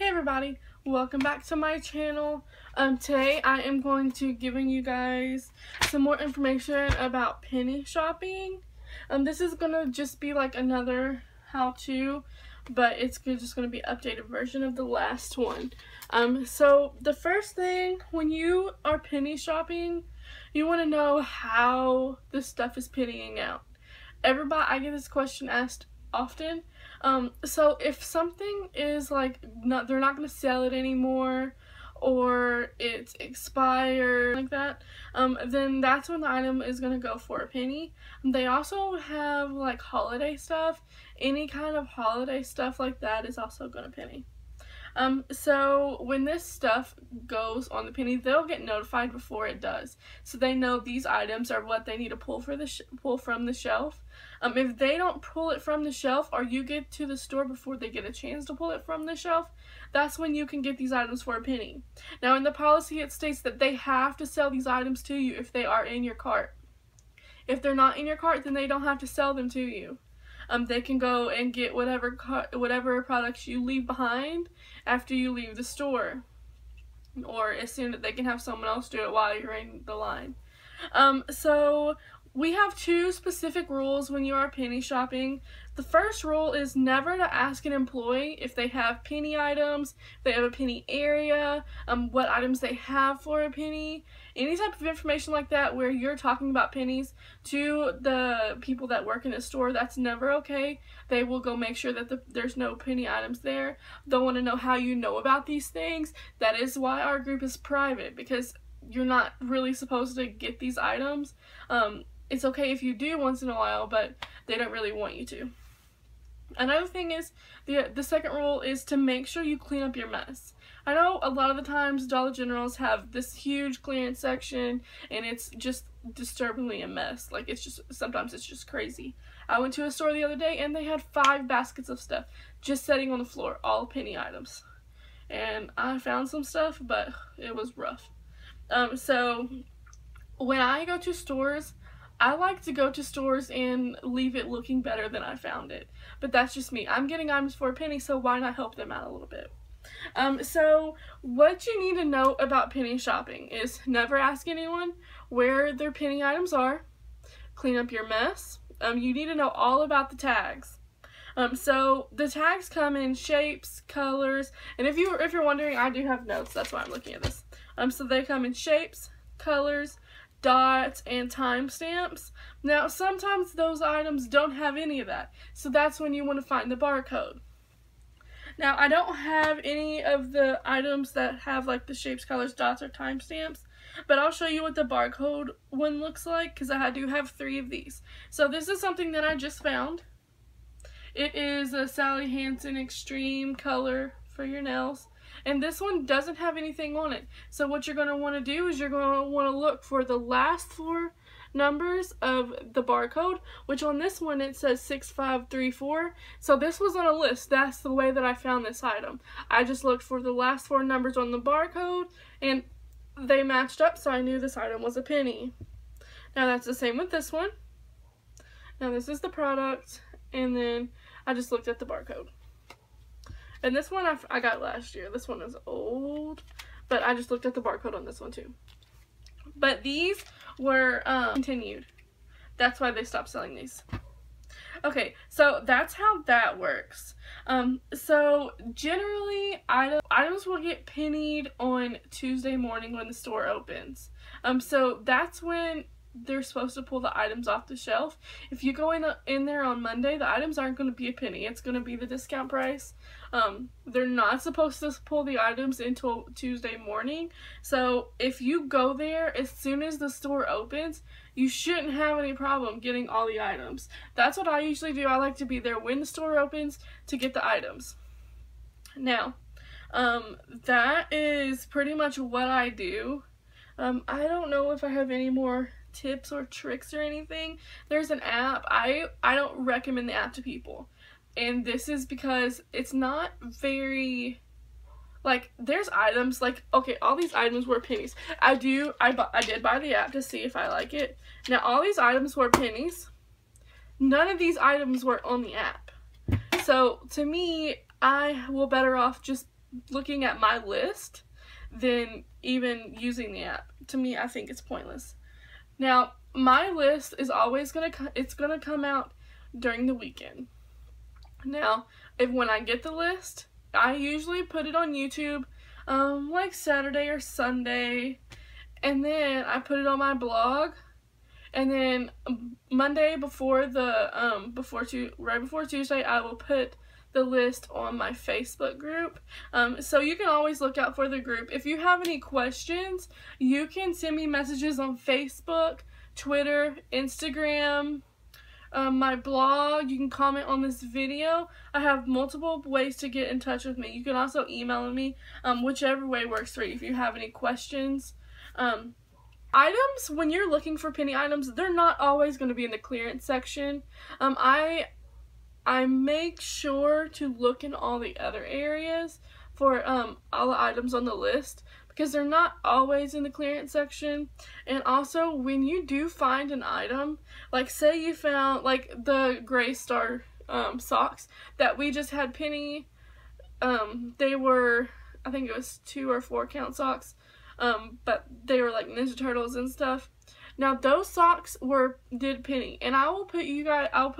Hey everybody, welcome back to my channel. Today I am going to giving you guys some more information about penny shopping. This is gonna just be like another how-to, but it's just gonna be an updated version of the last one. So the first thing, when you are penny shopping, you want to know how this stuff is pennying out. Everybody, I get this question asked often. So if something is like they're not gonna sell it anymore, or it's expired, like that, then that's when the item is gonna go for a penny. They also have like holiday stuff. Any kind of holiday stuff like that is also gonna penny. So when this stuff goes on the penny, they'll get notified before it does, so they know these items are what they need to pull from the shelf. If they don't pull it from the shelf, or you get to the store before they get a chance to pull it from the shelf, that's when you can get these items for a penny. Now in the policy it states that they have to sell these items to you if they are in your cart. If they're not in your cart, then they don't have to sell them to you. They can go and get whatever products you leave behind after you leave the store, or as soon as they can have someone else do it while you're in the line. So we have two specific rules when you are penny shopping. The first rule is never to ask an employee if they have penny items, if they have a penny area, what items they have for a penny, any type of information like that where you're talking about pennies to the people that work in the store. That's never okay. They will go make sure that there's no penny items there. They'll want to know how you know about these things. That is why our group is private, because you're not really supposed to get these items. It's okay if you do once in a while, but they don't really want you to. Another thing is, the second rule is to make sure you clean up your mess. I know a lot of the times Dollar Generals have this huge clearance section, and it's just disturbingly a mess. Like, it's just, sometimes it's just crazy. I went to a store the other day and they had 5 baskets of stuff just sitting on the floor, all penny items. And I found some stuff, but it was rough. So when I go to stores, I like to go to stores and leave it looking better than I found it. But that's just me. I'm getting items for a penny, so why not help them out a little bit? So what you need to know about penny shopping is never ask anyone where their penny items are. Clean up your mess. You need to know all about the tags. So the tags come in shapes, colors, and if you're wondering, I do have notes. That's why I'm looking at this. So they come in shapes, colors, dots, and timestamps. Now sometimes those items don't have any of that, so that's when you want to find the barcode. Now I don't have any of the items that have like the shapes, colors, dots, or timestamps, but I'll show you what the barcode one looks like, because I do have 3 of these. So this is something that I just found. It is a Sally Hansen Extreme Color for your nails. And this one doesn't have anything on it. So what you're going to want to do is you're going to want to look for the last 4 numbers of the barcode, which on this one it says 6534. So this was on a list. That's the way that I found this item. I just looked for the last 4 numbers on the barcode, and they matched up, so I knew this item was a penny. Now that's the same with this one. Now this is the product, and then I just looked at the barcode. And this one I got last year. This one is old, but I just looked at the barcode on this one too. But these were continued. That's why they stopped selling these. Okay, so that's how that works. So generally items will get pennied on Tuesday morning when the store opens. So that's when they're supposed to pull the items off the shelf. If you go in there on Monday, the items aren't going to be a penny. It's going to be the discount price. They're not supposed to pull the items until Tuesday morning. So if you go there as soon as the store opens, you shouldn't have any problem getting all the items. That's what I usually do. I like to be there when the store opens to get the items. Now, that is pretty much what I do. I don't know if I have any more tips or tricks or anything. There's an app. I don't recommend the app to people, and this is because it's not very, like, there's items like, okay, all these items were pennies. I did buy the app to see if I like it. Now all these items were pennies. None of these items were on the app. So to me, I will better off just looking at my list than even using the app. To me, I think it's pointless. Now, my list is always gonna come out during the weekend. Now, when I get the list, I usually put it on YouTube, like Saturday or Sunday, and then I put it on my blog, and then Monday right before Tuesday, I will put the list on my Facebook group. So you can always look out for the group. If you have any questions, you can send me messages on Facebook, Twitter, Instagram, my blog. You can comment on this video. I have multiple ways to get in touch with me. You can also email me, whichever way works for you if you have any questions. Items, when you're looking for penny items, they're not always going to be in the clearance section. I make sure to look in all the other areas for all the items on the list, because they're not always in the clearance section. And also, when you do find an item, like say you found like the Gray Star socks that we just had penny, they were, I think it was 2 or 4 count socks, but they were like Ninja Turtles and stuff. Now those socks did penny, and I will put you guys, I'll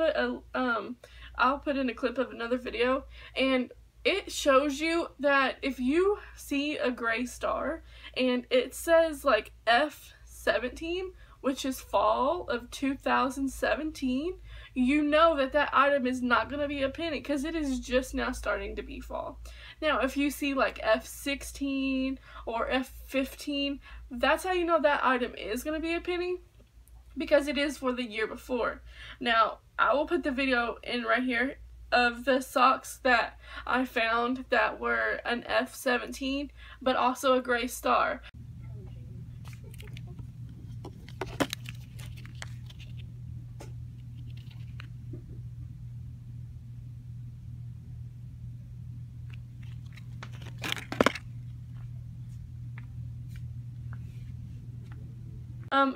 put in a clip of another video, and it shows you that if you see a gray star and it says like F17, which is fall of 2017, you know that that item is not going to be a penny, because it is just now starting to be fall. Now if you see like F16 or F15, that's how you know that item is going to be a penny, because it is for the year before. Now I will put the video in right here of the socks that I found that were an F17 but also a gray star.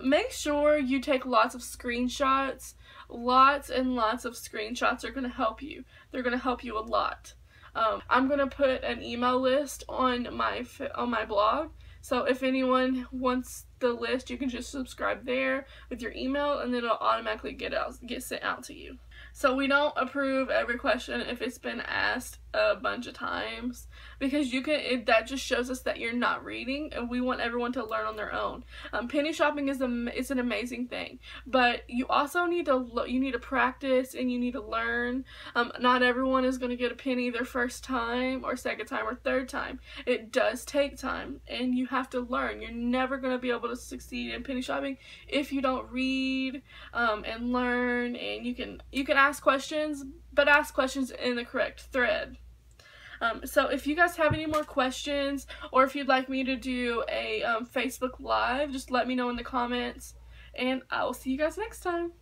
Make sure you take lots of screenshots. Lots and lots of screenshots are going to help you. They're going to help you a lot. I'm going to put an email list on my blog. So if anyone wants the list, you can just subscribe there with your email, and then it'll automatically get sent out to you. So we don't approve every question if it's been asked a bunch of times, because that just shows us that you're not reading, and we want everyone to learn on their own. Penny shopping is an amazing thing, but you also need to practice, and you need to learn. Not everyone is going to get a penny their first time or second time or third time. It does take time, and you have to learn. You're never going to be able to succeed in penny shopping if you don't read and learn. And you can ask questions, but ask questions in the correct thread. So if you guys have any more questions, or if you'd like me to do a Facebook Live, just let me know in the comments, and I will see you guys next time.